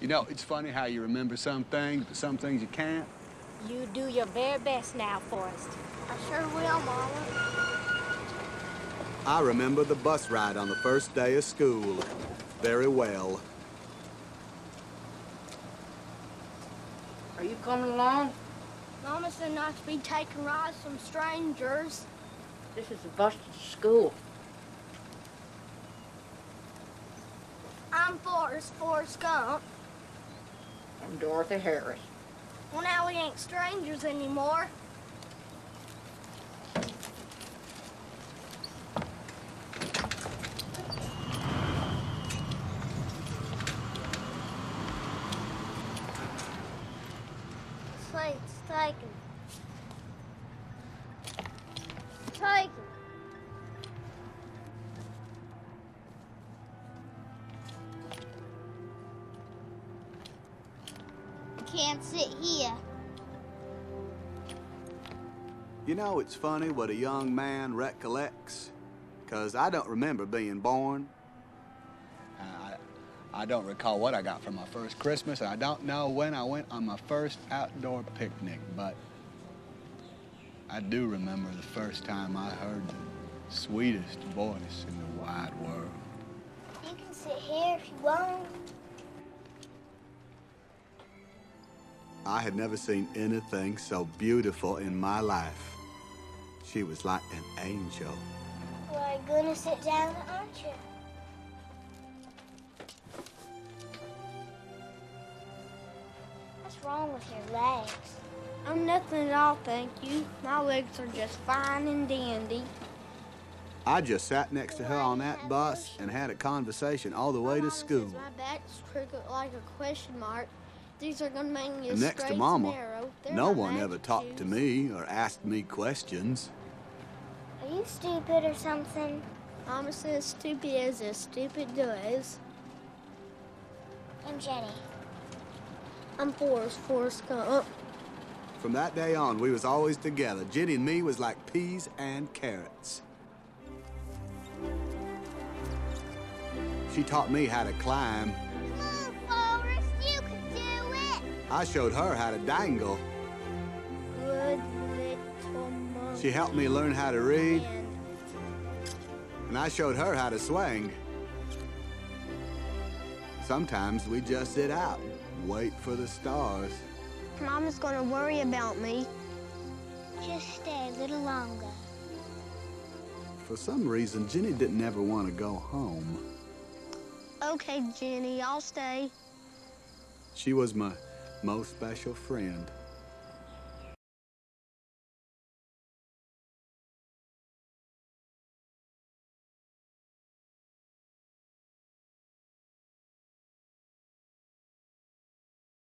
You know, it's funny how you remember some things, but some things you can't. You do your very best now, Forrest. I sure will, Mama. I remember the bus ride on the first day of school very well. Are you coming along? Mama said not to be taking rides from strangers. This is the bus to school. I'm Forrest Gump. I'm Dorothy Harris. Well, now we ain't strangers anymore. Slate's taken. Taken. Can't sit here. You know, it's funny what a young man recollects, because I don't remember being born. I don't recall what I got for my first Christmas, and I don't know when I went on my first outdoor picnic, but I do remember the first time I heard the sweetest voice in the wide world. You can sit here if you want. I had never seen anything so beautiful in my life. She was like an angel. Well, you're gonna sit down, aren't you? What's wrong with your legs? I'm nothing at all, thank you. My legs are just fine and dandy. I just sat next to her on that bus and had a conversation all the way to school. My back's crooked like a question mark. These are gonna make me and next to Mama, no one ever talked to me or asked me questions. Are you stupid or something? Mama says stupid is as stupid does. I'm Jenny. I'm Forrest Gump. From that day on, we was always together. Jenny and me was like peas and carrots. She taught me how to climb. I showed her how to dangle. Good little monkey. She helped me learn how to read. And I showed her how to swing. Sometimes we just sit out, wait for the stars. Mama's gonna worry about me. Just stay a little longer. For some reason, Jenny didn't ever want to go home. Okay, Jenny, I'll stay. She was my most special friend.